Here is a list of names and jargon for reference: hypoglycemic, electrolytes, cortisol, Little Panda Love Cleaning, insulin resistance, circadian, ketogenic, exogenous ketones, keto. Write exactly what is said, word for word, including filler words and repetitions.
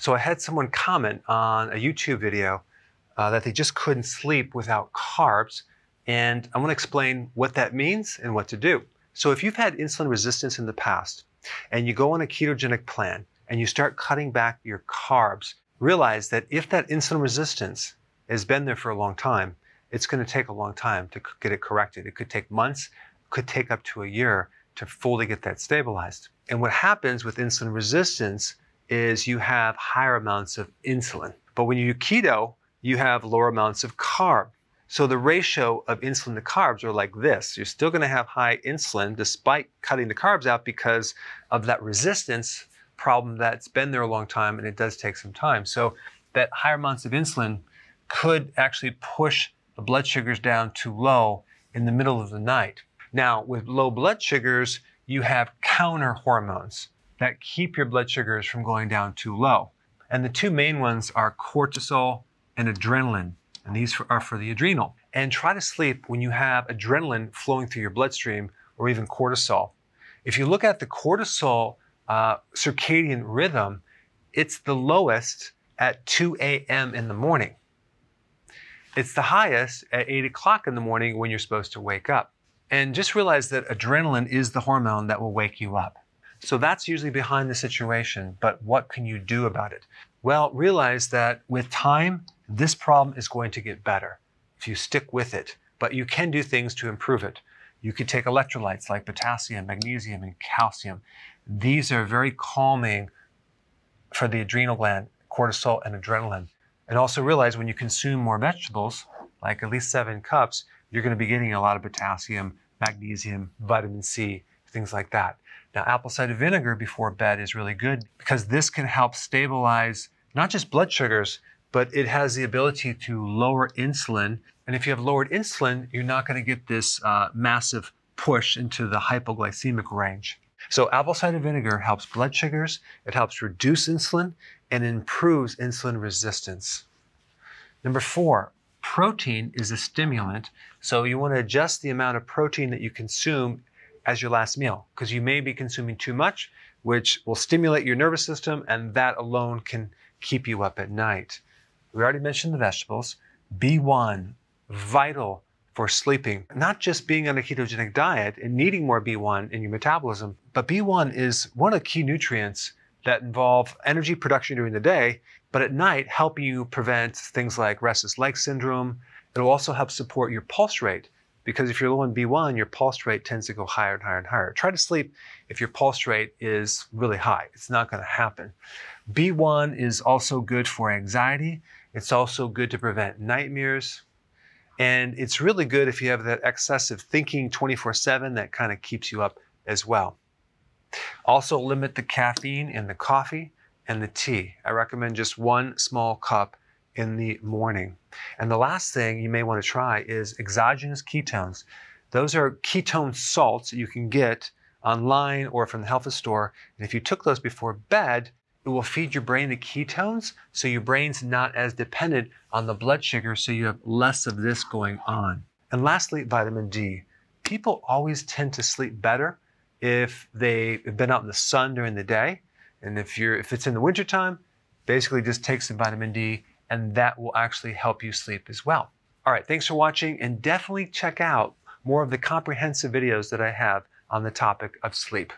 So I had someone comment on a YouTube video uh, that they just couldn't sleep without carbs. And I want to explain what that means and what to do. So if you've had insulin resistance in the past and you go on a ketogenic plan and you start cutting back your carbs, realize that if that insulin resistance has been there for a long time, it's going to take a long time to get it corrected. It could take months, could take up to a year to fully get that stabilized. And what happens with insulin resistance is you have higher amounts of insulin. But when you do keto, you have lower amounts of carb. So the ratio of insulin to carbs are like this. You're still going to have high insulin despite cutting the carbs out because of that resistance problem that's been there a long time, and it does take some time. So that higher amounts of insulin could actually push the blood sugars down too low in the middle of the night. Now, with low blood sugars, you have counter hormones that keep your blood sugars from going down too low. And the two main ones are cortisol and adrenaline. And these are for the adrenal. And try to sleep when you have adrenaline flowing through your bloodstream or even cortisol. If you look at the cortisol uh, circadian rhythm, it's the lowest at two A M in the morning. It's the highest at eight o'clock in the morning when you're supposed to wake up. And just realize that adrenaline is the hormone that will wake you up. So that's usually behind the situation, but what can you do about it? Well, realize that with time, this problem is going to get better if you stick with it, but you can do things to improve it. You could take electrolytes like potassium, magnesium, and calcium. These are very calming for the adrenal gland, cortisol, and adrenaline. And also realize when you consume more vegetables, like at least seven cups, you're going to be getting a lot of potassium, magnesium, vitamin C, things like that. Now, apple cider vinegar before bed is really good because this can help stabilize not just blood sugars, but it has the ability to lower insulin. And if you have lowered insulin, you're not going to get this uh, massive push into the hypoglycemic range. So apple cider vinegar helps blood sugars, it helps reduce insulin, and improves insulin resistance. Number four, protein is a stimulant, so you want to adjust the amount of protein that you consume as your last meal, because you may be consuming too much, which will stimulate your nervous system, and that alone can keep you up at night. We already mentioned the vegetables. B one, vital for sleeping. Not just being on a ketogenic diet and needing more B one in your metabolism, but B one is one of the key nutrients that involve energy production during the day, but at night help you prevent things like restless leg syndrome. It'll also help support your pulse rate, because if you're low in B one, your pulse rate tends to go higher and higher and higher. Try to sleep if your pulse rate is really high. It's not going to happen. B one is also good for anxiety. It's also good to prevent nightmares. And it's really good if you have that excessive thinking twenty-four seven that kind of keeps you up as well. Also limit the caffeine in the coffee and the tea. I recommend just one small cup in the morning. And the last thing you may want to try is exogenous ketones. Those are ketone salts that you can get online or from the health store. And if you took those before bed, it will feed your brain the ketones, so your brain's not as dependent on the blood sugar, so you have less of this going on. And lastly, vitamin D. People always tend to sleep better if they've been out in the sun during the day, and if you're if it's in the wintertime, basically just take some vitamin D, and that will actually help you sleep as well. All right, thanks for watching, and definitely check out more of the comprehensive videos that I have on the topic of sleep.